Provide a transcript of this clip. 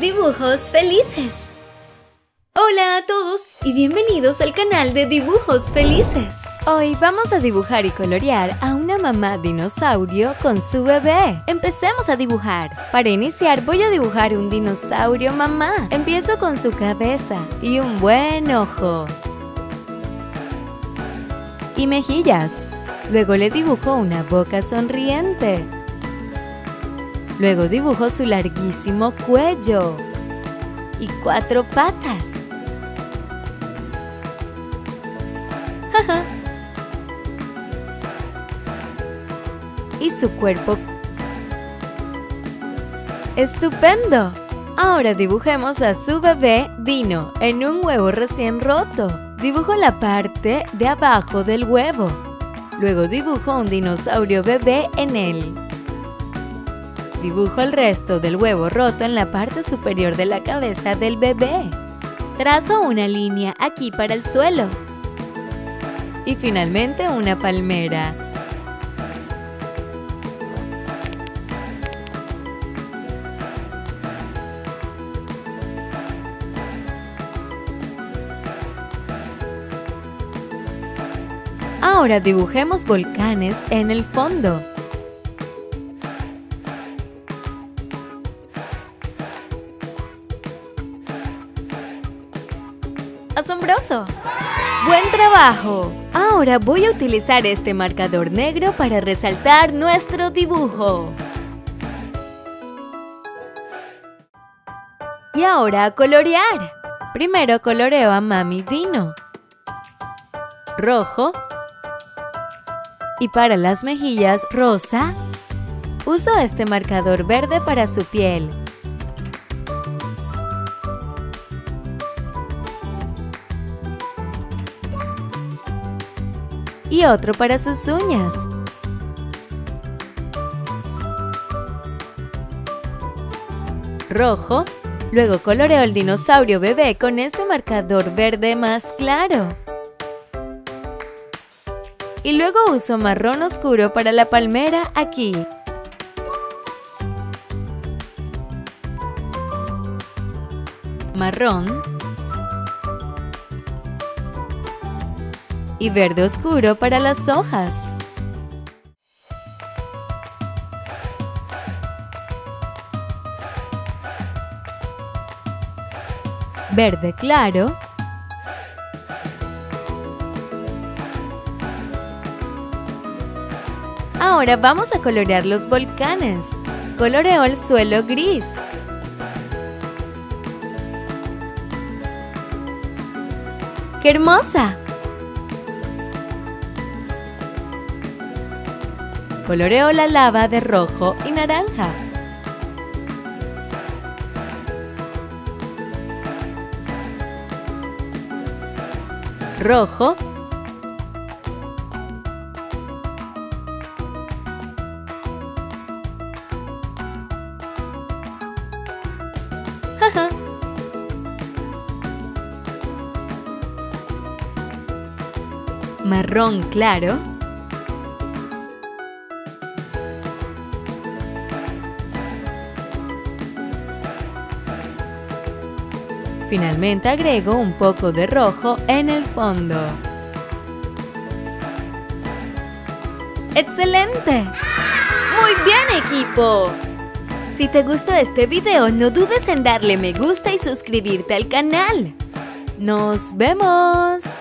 ¡Dibujos felices! Hola a todos y bienvenidos al canal de Dibujos Felices. Hoy vamos a dibujar y colorear a una mamá dinosaurio con su bebé. ¡Empecemos a dibujar! Para iniciar voy a dibujar un dinosaurio mamá. Empiezo con su cabeza y un buen ojo. Y mejillas. Luego le dibujo una boca sonriente. Luego dibujo su larguísimo cuello y 4 patas. Y su cuerpo. ¡Estupendo! Ahora dibujemos a su bebé Dino en un huevo recién roto. Dibujo la parte de abajo del huevo. Luego dibujo un dinosaurio bebé en él. Dibujo el resto del huevo roto en la parte superior de la cabeza del bebé. Trazo una línea aquí para el suelo. Y finalmente una palmera. Ahora dibujemos volcanes en el fondo. ¡Asombroso! ¡Buen trabajo! Ahora voy a utilizar este marcador negro para resaltar nuestro dibujo. Y ahora a colorear. Primero coloreo a Mami Dino. Rojo. Y para las mejillas, rosa. Uso este marcador verde para su piel. Y otro para sus uñas. Rojo. Luego coloreo el dinosaurio bebé con este marcador verde más claro. Y luego uso marrón oscuro para la palmera aquí. Marrón. Y verde oscuro para las hojas. Verde claro. Ahora vamos a colorear los volcanes. Coloreo el suelo gris. ¡Qué hermosa! Coloreo la lava de rojo y naranja. Rojo. Marrón claro. Finalmente agrego un poco de rojo en el fondo. ¡Excelente! ¡Muy bien, equipo! Si te gustó este video, no dudes en darle me gusta y suscribirte al canal. ¡Nos vemos!